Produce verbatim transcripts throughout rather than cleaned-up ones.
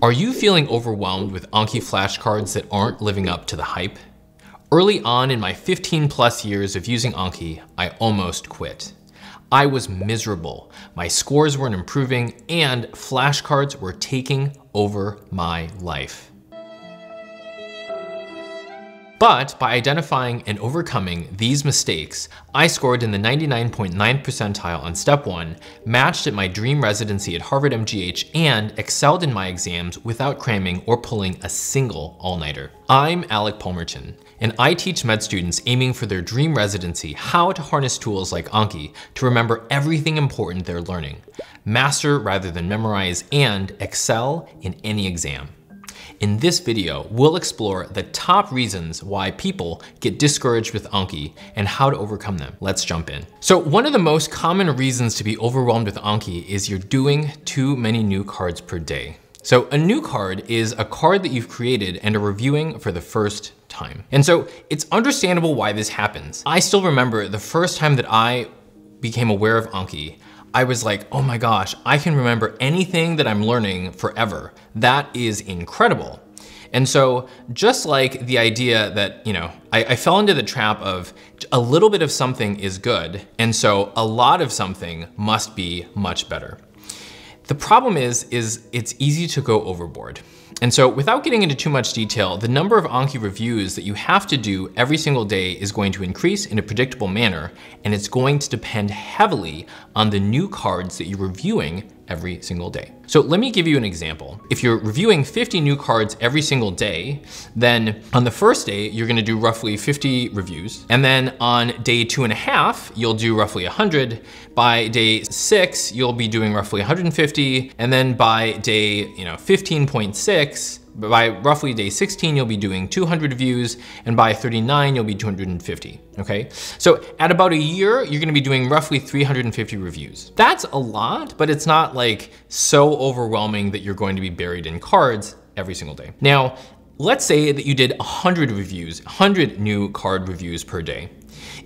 Are you feeling overwhelmed with Anki flashcards that aren't living up to the hype? Early on in my fifteen plus years of using Anki, I almost quit. I was miserable. My scores weren't improving and flashcards were taking over my life. But by identifying and overcoming these mistakes, I scored in the ninety-nine point nine percentile on step one, matched at my dream residency at Harvard M G H, and excelled in my exams without cramming or pulling a single all-nighter. I'm Alec Palmerton, and I teach med students aiming for their dream residency how to harness tools like Anki to remember everything important they're learning, master rather than memorize, and excel in any exam. In this video, we'll explore the top reasons why people get discouraged with Anki and how to overcome them. Let's jump in. So one of the most common reasons to be overwhelmed with Anki is you're doing too many new cards per day. So a new card is a card that you've created and are reviewing for the first time. And so it's understandable why this happens. I still remember the first time that I became aware of Anki, I was like, oh my gosh, I can remember anything that I'm learning forever. That is incredible. And so just like the idea that, you know, I, I fell into the trap of a little bit of something is good, and so a lot of something must be much better. The problem is, is it's easy to go overboard. And so without getting into too much detail, the number of Anki reviews that you have to do every single day is going to increase in a predictable manner, and it's going to depend heavily on the new cards that you're reviewing every single day. So let me give you an example. If you're reviewing fifty new cards every single day, then on the first day, you're gonna do roughly fifty reviews. And then on day two and a half, you'll do roughly one hundred. By day six, you'll be doing roughly one hundred fifty. And then by day, you know, fifteen point six, by roughly day sixteen, you'll be doing two hundred reviews, and by thirty-nine, you'll be two hundred fifty, okay? So at about a year, you're gonna be doing roughly three hundred fifty reviews. That's a lot, but it's not like so overwhelming that you're going to be buried in cards every single day. Now, let's say that you did one hundred reviews, one hundred new card reviews per day.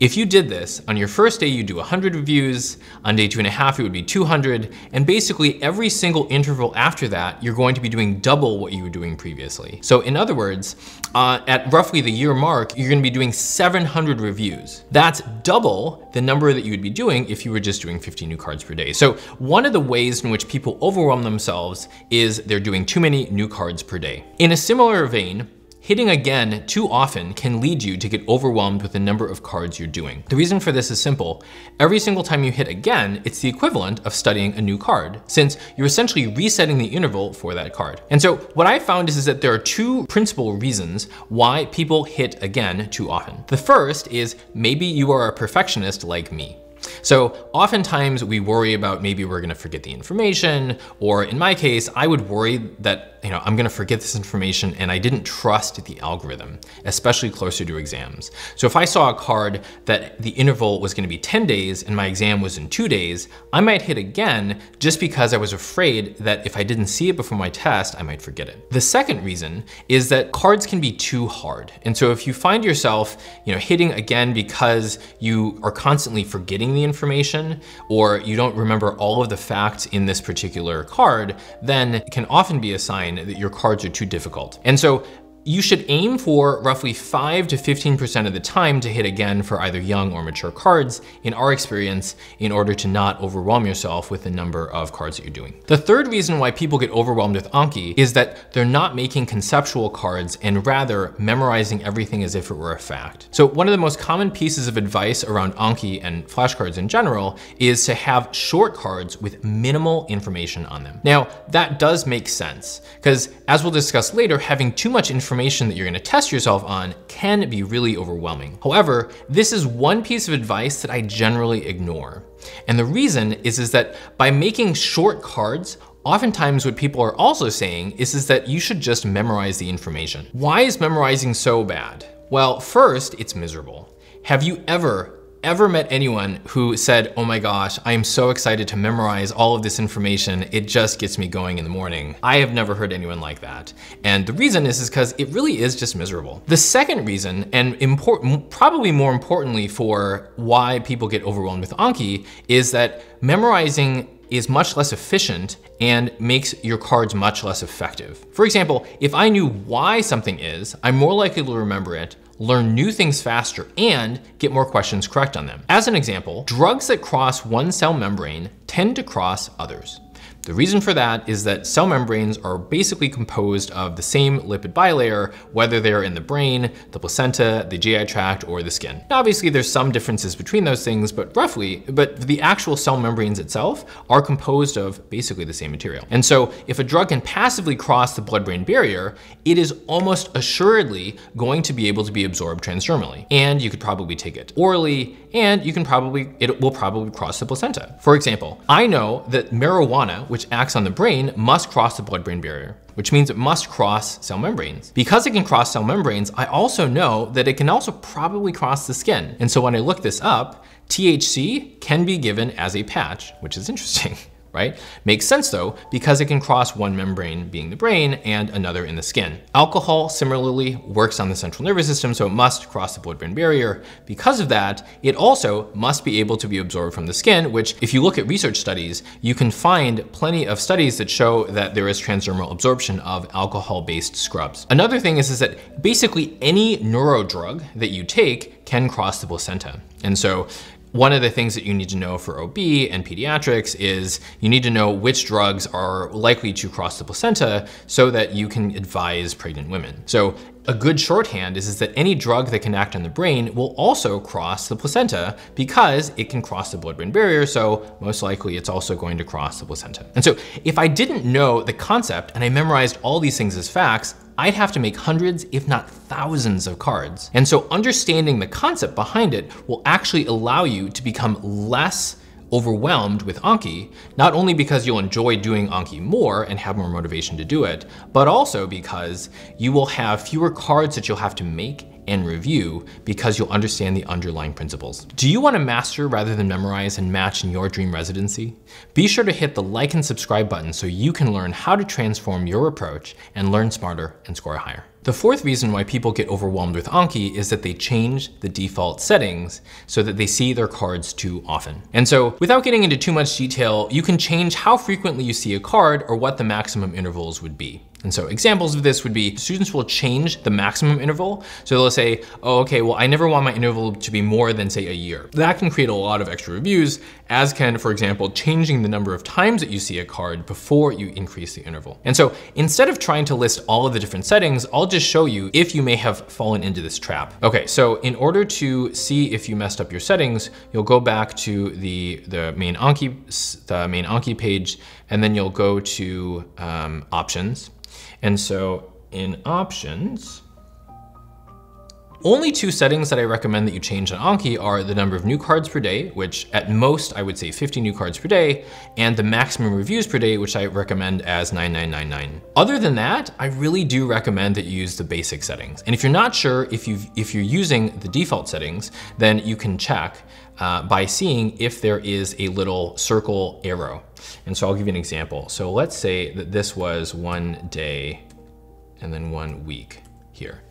If you did this, on your first day, you do one hundred reviews, on day two and a half, it would be two hundred, and basically every single interval after that, you're going to be doing double what you were doing previously. So in other words, uh, at roughly the year mark, you're gonna be doing seven hundred reviews. That's double the number that you would be doing if you were just doing fifty new cards per day. So one of the ways in which people overwhelm themselves is they're doing too many new cards per day. In a similar vein, hitting again too often can lead you to get overwhelmed with the number of cards you're doing. The reason for this is simple. Every single time you hit again, it's the equivalent of studying a new card, since you're essentially resetting the interval for that card. And so what I found is, is that there are two principal reasons why people hit again too often. The first is maybe you are a perfectionist like me. So oftentimes we worry about maybe we're gonna forget the information, or in my case, I would worry that, you know, I'm gonna forget this information and I didn't trust the algorithm, especially closer to exams. So if I saw a card that the interval was gonna be ten days and my exam was in two days, I might hit again just because I was afraid that if I didn't see it before my test, I might forget it. The second reason is that cards can be too hard. And so if you find yourself, you know, hitting again because you are constantly forgetting the information, or you don't remember all of the facts in this particular card, then it can often be a sign that your cards are too difficult. And so you should aim for roughly five to fifteen percent of the time to hit again for either young or mature cards, in our experience, in order to not overwhelm yourself with the number of cards that you're doing. The third reason why people get overwhelmed with Anki is that they're not making conceptual cards and rather memorizing everything as if it were a fact. So one of the most common pieces of advice around Anki and flashcards in general is to have short cards with minimal information on them. Now, that does make sense, because as we'll discuss later, having too much information information that you're gonna test yourself on can be really overwhelming. However, this is one piece of advice that I generally ignore. And the reason is, is that by making short cards, oftentimes what people are also saying is, is that you should just memorize the information. Why is memorizing so bad? Well, first, it's miserable. Have you ever ever met anyone who said, oh my gosh, I am so excited to memorize all of this information. It just gets me going in the morning. I have never heard anyone like that. And the reason is because it really is just miserable. The second reason, and important, probably more importantly for why people get overwhelmed with Anki, is that memorizing is much less efficient and makes your cards much less effective. For example, if I knew why something is, I'm more likely to remember it, learn new things faster, and get more questions correct on them. As an example, drugs that cross one cell membrane tend to cross others. The reason for that is that cell membranes are basically composed of the same lipid bilayer, whether they're in the brain, the placenta, the G I tract, or the skin. Now, obviously there's some differences between those things, but roughly, but the actual cell membranes itself are composed of basically the same material. And so if a drug can passively cross the blood-brain barrier, it is almost assuredly going to be able to be absorbed transdermally. And you could probably take it orally, and you can probably, it will probably cross the placenta. For example, I know that marijuana, which acts on the brain, must cross the blood-brain barrier, which means it must cross cell membranes. Because it can cross cell membranes, I also know that it can also probably cross the skin. And so when I look this up, T H C can be given as a patch, which is interesting, right? Makes sense though, because it can cross one membrane, being the brain, and another in the skin. Alcohol similarly works on the central nervous system, so it must cross the blood-brain barrier. Because of that, it also must be able to be absorbed from the skin, which if you look at research studies, you can find plenty of studies that show that there is transdermal absorption of alcohol-based scrubs. Another thing is, is that basically any neurodrug that you take can cross the placenta. And so, one of the things that you need to know for O B and pediatrics is you need to know which drugs are likely to cross the placenta so that you can advise pregnant women. So a good shorthand is, is that any drug that can act on the brain will also cross the placenta because it can cross the blood-brain barrier, so most likely it's also going to cross the placenta. And so if I didn't know the concept and I memorized all these things as facts, I'd have to make hundreds, if not thousands of cards. And so understanding the concept behind it will actually allow you to become less overwhelmed with Anki, not only because you'll enjoy doing Anki more and have more motivation to do it, but also because you will have fewer cards that you'll have to make and review because you'll understand the underlying principles. Do you want to master rather than memorize and match in your dream residency? Be sure to hit the like and subscribe button so you can learn how to transform your approach and learn smarter and score higher. The fourth reason why people get overwhelmed with Anki is that they change the default settings so that they see their cards too often. And so without getting into too much detail, you can change how frequently you see a card or what the maximum intervals would be. And so examples of this would be students will change the maximum interval. So they'll say, oh, okay, well, I never want my interval to be more than say a year. That can create a lot of extra reviews, as can, for example, changing the number of times that you see a card before you increase the interval. And so instead of trying to list all of the different settings, I'll just show you if you may have fallen into this trap. Okay, so in order to see if you messed up your settings, you'll go back to the, the, main, Anki, the main Anki page, and then you'll go to um, options. And so in options, only two settings that I recommend that you change on Anki are the number of new cards per day, which at most I would say fifty new cards per day, and the maximum reviews per day, which I recommend as nine nine nine nine. Other than that, I really do recommend that you use the basic settings. And if you're not sure if you've, if you're using the default settings, then you can check uh, by seeing if there is a little circle arrow. And so I'll give you an example. So let's say that this was one day and then one week here.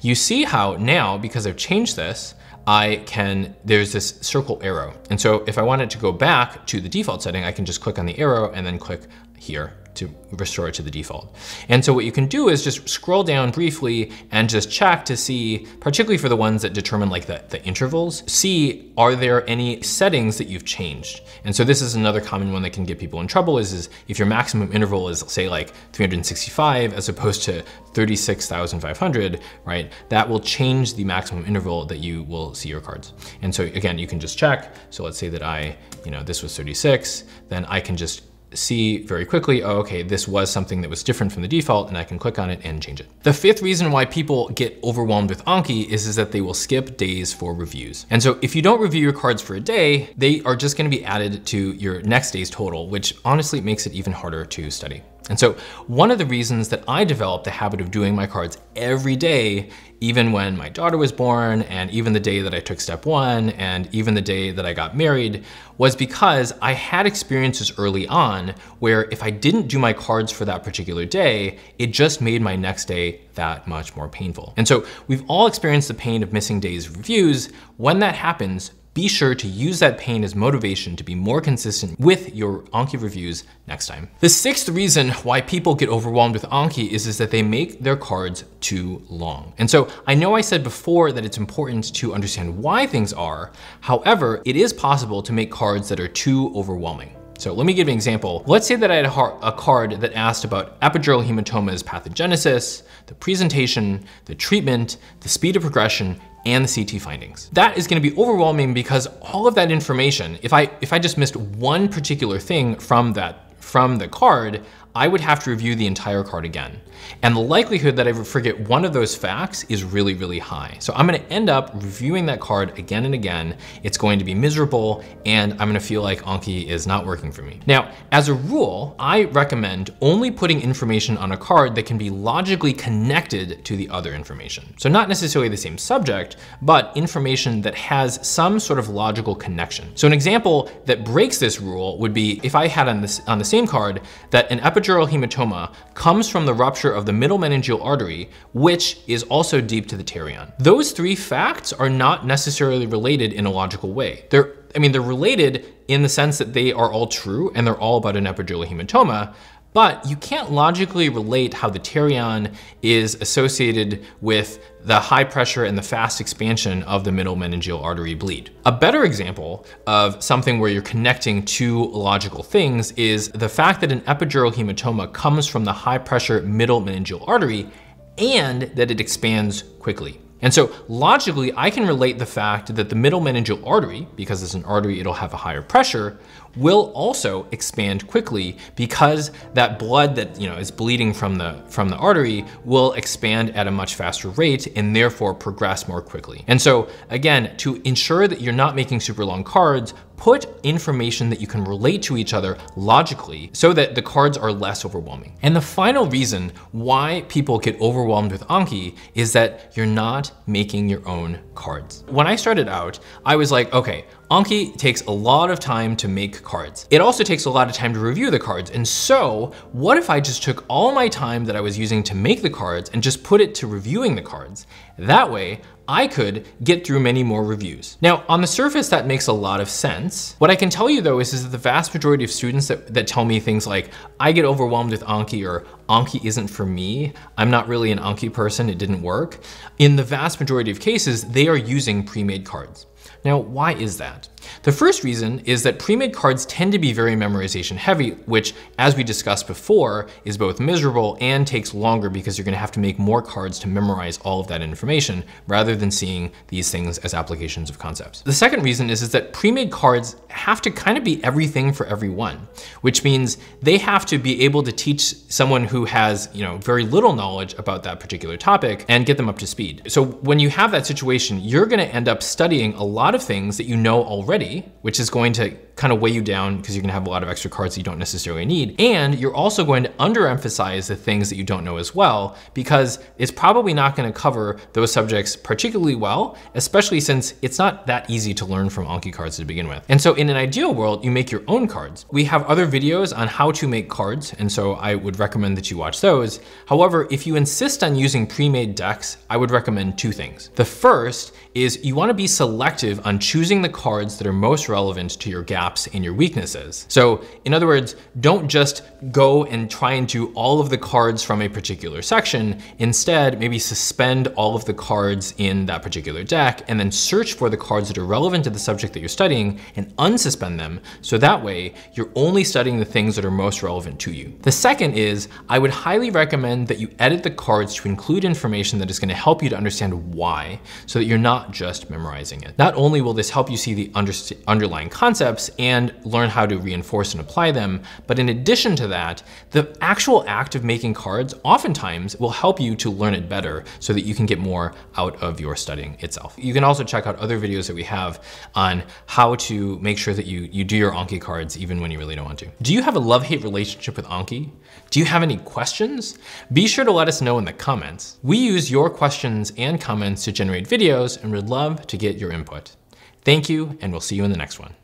You see how now, because I've changed this, I can, there's this circle arrow. And so if I wanted to go back to the default setting, I can just click on the arrow and then click here to restore it to the default. And so what you can do is just scroll down briefly and just check to see, particularly for the ones that determine like the, the intervals, see, are there any settings that you've changed? And so this is another common one that can get people in trouble is, is if your maximum interval is say like three hundred sixty-five as opposed to thirty-six thousand five hundred, right? That will change the maximum interval that you will see your cards. And so again, you can just check. So let's say that I, you know, this was thirty-six, then I can just see very quickly, oh, okay, this was something that was different from the default and I can click on it and change it. The fifth reason why people get overwhelmed with Anki is, is that they will skip days for reviews. And so if you don't review your cards for a day, they are just gonna be added to your next day's total, which honestly makes it even harder to study. And so one of the reasons that I developed the habit of doing my cards every day, even when my daughter was born and even the day that I took step one and even the day that I got married was because I had experiences early on where if I didn't do my cards for that particular day, it just made my next day that much more painful. And so we've all experienced the pain of missing days' reviews. When that happens, be sure to use that pain as motivation to be more consistent with your Anki reviews next time. The sixth reason why people get overwhelmed with Anki is, is that they make their cards too long. And so I know I said before that it's important to understand why things are. However, it is possible to make cards that are too overwhelming. So let me give you an example. Let's say that I had a, a card that asked about epidural hematoma's pathogenesis, the presentation, the treatment, the speed of progression, and the C T findings. That is gonna be overwhelming because all of that information, if I, if I just missed one particular thing from, that, from the card, I would have to review the entire card again. And the likelihood that I would forget one of those facts is really, really high. So I'm gonna end up reviewing that card again and again. It's going to be miserable and I'm gonna feel like Anki is not working for me. Now, as a rule, I recommend only putting information on a card that can be logically connected to the other information. So not necessarily the same subject, but information that has some sort of logical connection. So an example that breaks this rule would be if I had on, this, on the same card that an epidural Epidural hematoma comes from the rupture of the middle meningeal artery, which is also deep to the pterion. Those three facts are not necessarily related in a logical way. They're, I mean, they're related in the sense that they are all true and they're all about an epidural hematoma, but you can't logically relate how the pterion is associated with the high pressure and the fast expansion of the middle meningeal artery bleed. A better example of something where you're connecting two logical things is the fact that an epidural hematoma comes from the high pressure middle meningeal artery and that it expands quickly. And so logically, I can relate the fact that the middle meningeal artery, because it's an artery, it'll have a higher pressure, will also expand quickly because that blood that, you know, is bleeding from the, from the artery will expand at a much faster rate and therefore progress more quickly. And so again, to ensure that you're not making super long cards, put information that you can relate to each other logically so that the cards are less overwhelming. And the final reason why people get overwhelmed with Anki is that you're not making your own cards. When I started out, I was like, okay, Anki takes a lot of time to make cards. It also takes a lot of time to review the cards. And so what if I just took all my time that I was using to make the cards and just put it to reviewing the cards? That way I could get through many more reviews. Now, on the surface, that makes a lot of sense. What I can tell you though is, is that the vast majority of students that, that tell me things like, I get overwhelmed with Anki, or Anki isn't for me, I'm not really an Anki person, it didn't work. In the vast majority of cases, they are using pre-made cards. Now, why is that? The first reason is that pre-made cards tend to be very memorization heavy, which, as we discussed before, is both miserable and takes longer because you're gonna have to make more cards to memorize all of that information rather than seeing these things as applications of concepts. The second reason is, is that pre-made cards have to kind of be everything for everyone, which means they have to be able to teach someone who has, you know, very little knowledge about that particular topic and get them up to speed. So when you have that situation, you're gonna end up studying a lot of things that you know already, which is going to kind of weigh you down because you're gonna have a lot of extra cards that you don't necessarily need. And you're also going to underemphasize the things that you don't know as well, because it's probably not gonna cover those subjects particularly well, especially since it's not that easy to learn from Anki cards to begin with. And so in an ideal world, you make your own cards. We have other videos on how to make cards, and so I would recommend that you watch those. However, if you insist on using pre-made decks, I would recommend two things. The first is you wanna be selective on choosing the cards that are most relevant to your gaps and your weaknesses. So in other words, don't just go and try and do all of the cards from a particular section. Instead, maybe suspend all of the cards in that particular deck and then search for the cards that are relevant to the subject that you're studying and unsuspend them. So that way you're only studying the things that are most relevant to you. The second is I would highly recommend that you edit the cards to include information that is gonna help you to understand why, so that you're not just memorizing it. Not only will this help you see the under underlying concepts and learn how to reinforce and apply them, but in addition to that, the actual act of making cards oftentimes will help you to learn it better so that you can get more out of your studying itself. You can also check out other videos that we have on how to make sure that you, you do your Anki cards even when you really don't want to. Do you have a love-hate relationship with Anki? Do you have any questions? Be sure to let us know in the comments. We use your questions and comments to generate videos and would love to get your input. Thank you, and we'll see you in the next one.